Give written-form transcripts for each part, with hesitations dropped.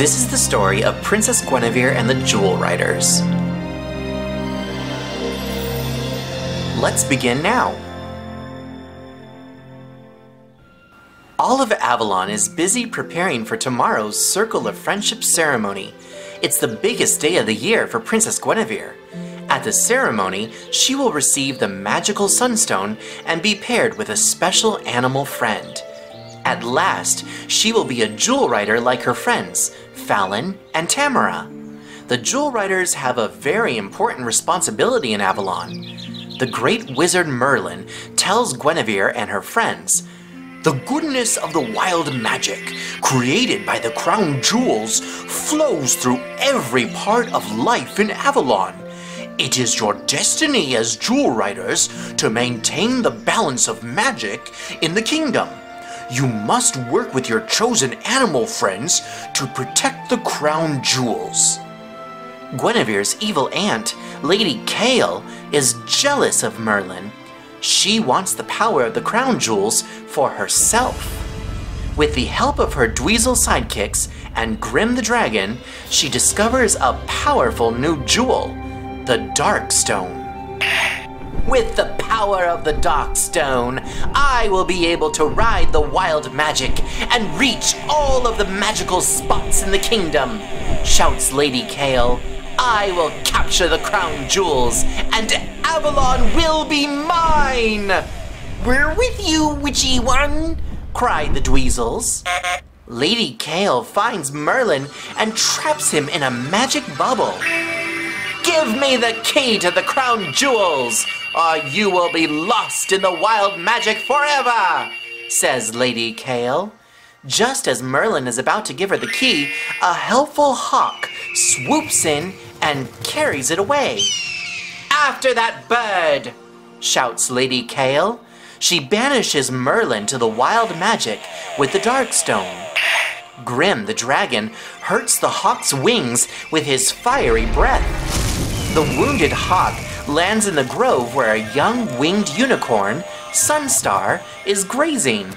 This is the story of Princess Gwenevere and the Jewel Riders. Let's begin now. All of Avalon is busy preparing for tomorrow's Circle of Friendship ceremony. It's the biggest day of the year for Princess Gwenevere. At the ceremony, she will receive the magical Sunstone and be paired with a special animal friend. At last, she will be a Jewel Rider like her friends, Fallon and Tamara. The Jewel Riders have a very important responsibility in Avalon. The great wizard Merlin tells Gwenevere and her friends, "The goodness of the wild magic created by the Crown Jewels flows through every part of life in Avalon. It is your destiny as Jewel Riders to maintain the balance of magic in the kingdom. You must work with your chosen animal friends to protect the Crown Jewels." Guinevere's evil aunt, Lady Kale, is jealous of Merlin. She wants the power of the Crown Jewels for herself. With the help of her Dweezil sidekicks and Grim the Dragon, she discovers a powerful new jewel, the Darkstone. "With the power of the Darkstone, I will be able to ride the wild magic and reach all of the magical spots in the kingdom," shouts Lady Kale. "I will capture the Crown Jewels, and Avalon will be mine!" "We're with you, witchy one!" cried the Dweezils. Lady Kale finds Merlin and traps him in a magic bubble. "Give me the key to the Crown Jewels, or you will be lost in the wild magic forever," says Lady Kale. Just as Merlin is about to give her the key, a helpful hawk swoops in and carries it away. "After that bird!" shouts Lady Kale. She banishes Merlin to the wild magic with the Darkstone. Grim the Dragon hurts the hawk's wings with his fiery breath. The wounded hawk lands in the grove where a young winged unicorn, Sunstar, is grazing.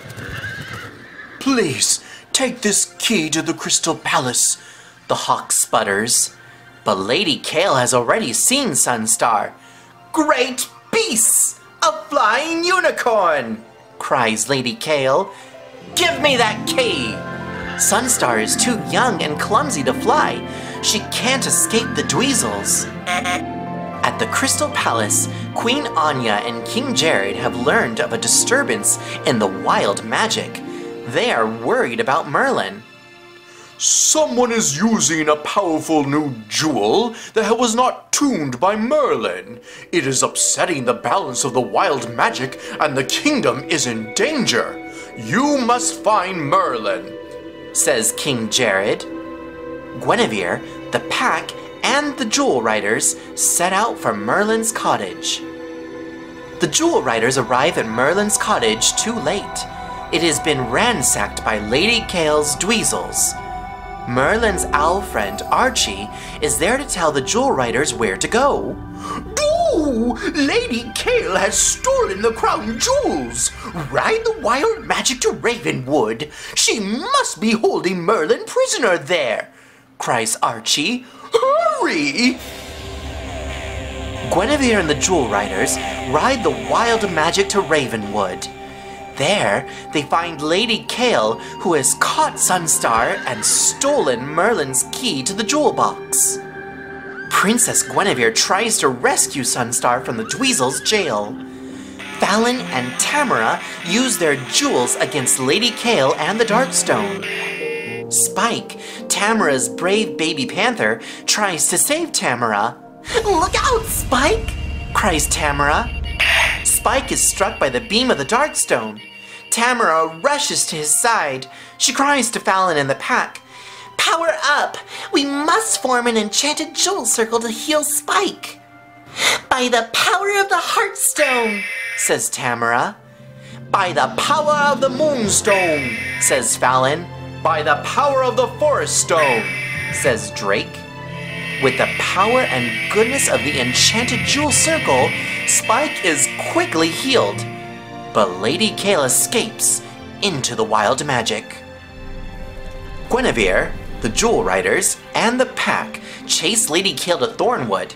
"Please, take this key to the Crystal Palace," the hawk sputters. But Lady Kale has already seen Sunstar. "Great beasts! A flying unicorn!" cries Lady Kale. "Give me that key!" Sunstar is too young and clumsy to fly. She can't escape the Dweezils. At the Crystal Palace, Queen Anya and King Jared have learned of a disturbance in the wild magic. They are worried about Merlin. "Someone is using a powerful new jewel that was not tuned by Merlin. It is upsetting the balance of the wild magic and the kingdom is in danger. You must find Merlin," says King Jared. Gwenevere, the pack, and the Jewel Riders set out for Merlin's cottage. The Jewel Riders arrive at Merlin's cottage too late. It has been ransacked by Lady Kale's Dweezils. Merlin's owl friend, Archie, is there to tell the Jewel Riders where to go. "No! Lady Kale has stolen the Crown Jewels! Ride the wild magic to Ravenwood! She must be holding Merlin prisoner there!" cries Archie. "Hurry!" Gwenevere and the Jewel Riders ride the wild magic to Ravenwood. There, they find Lady Kale, who has caught Sunstar and stolen Merlin's key to the jewel box. Princess Gwenevere tries to rescue Sunstar from the Dweezil's jail. Fallon and Tamara use their jewels against Lady Kale and the Darkstone. Spike, Tamara's brave baby panther, tries to save Tamara. "Look out, Spike!" cries Tamara. Spike is struck by the beam of the Darkstone. Tamara rushes to his side. She cries to Fallon and the pack, "Power up! We must form an enchanted jewel circle to heal Spike!" "By the power of the Heartstone!" says Tamara. "By the power of the Moonstone!" says Fallon. "By the power of the Forest Stone!" says Drake. With the power and goodness of the enchanted jewel circle, Spike is quickly healed, but Lady Kale escapes into the wild magic. Gwenevere, the Jewel Riders, and the Pack chase Lady Kale to Thornwood.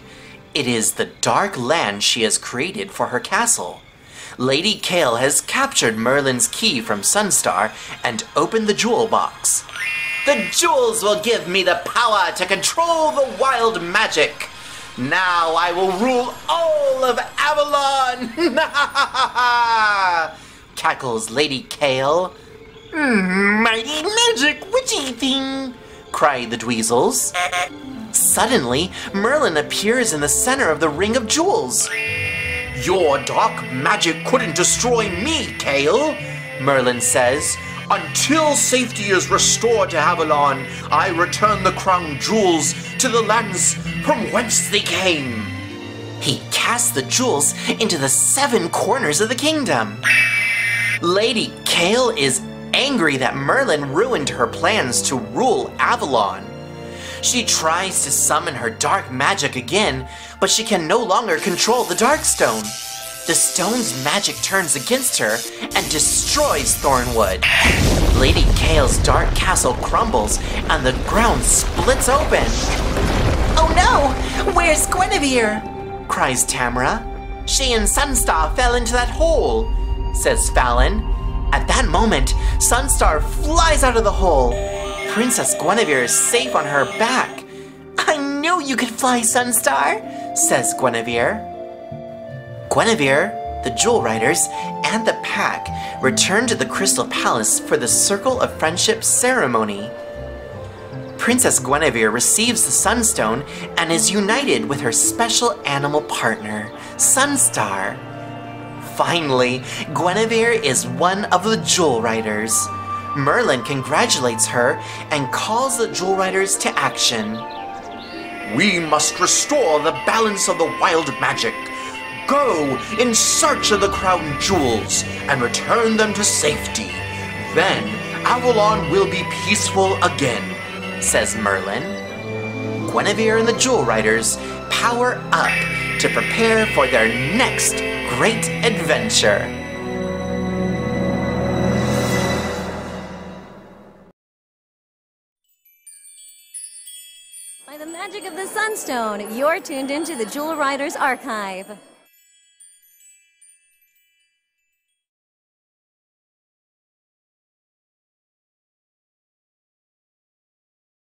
It is the dark land she has created for her castle. Lady Kale has captured Merlin's key from Sunstar and opened the jewel box. The jewels will give me the power to control the wild magic. Now I will rule all of Avalon! Cackles Lady Kale. Mighty magic witchy thing! Cry the Dweezils. Suddenly, Merlin appears in the center of the Ring of Jewels. Your dark magic couldn't destroy me, Kale, Merlin says. Until safety is restored to Avalon, I return the Crown Jewels to the lands from whence they came. He casts the jewels into the 7 corners of the kingdom. Lady Kale is angry that Merlin ruined her plans to rule Avalon. She tries to summon her dark magic again, but she can no longer control the Darkstone. The stone's magic turns against her and destroys Thornwood. Lady Kale's dark castle crumbles and the ground splits open. Oh no! Where's Gwenevere? Cries Tamara. She and Sunstar fell into that hole, says Fallon. At that moment, Sunstar flies out of the hole. Princess Gwenevere is safe on her back. I knew you could fly, Sunstar, says Gwenevere. Gwenevere, the Jewel Riders, and the Pack return to the Crystal Palace for the Circle of Friendship ceremony. Princess Gwenevere receives the Sunstone and is united with her special animal partner, Sunstar. Finally, Gwenevere is one of the Jewel Riders. Merlin congratulates her and calls the Jewel Riders to action. We must restore the balance of the wild magic. Go in search of the Crown Jewels and return them to safety. Then Avalon will be peaceful again, says Merlin. Gwenevere and the Jewel Riders power up to prepare for their next great adventure. By the magic of the Sunstone, you're tuned into the Jewel Riders Archive.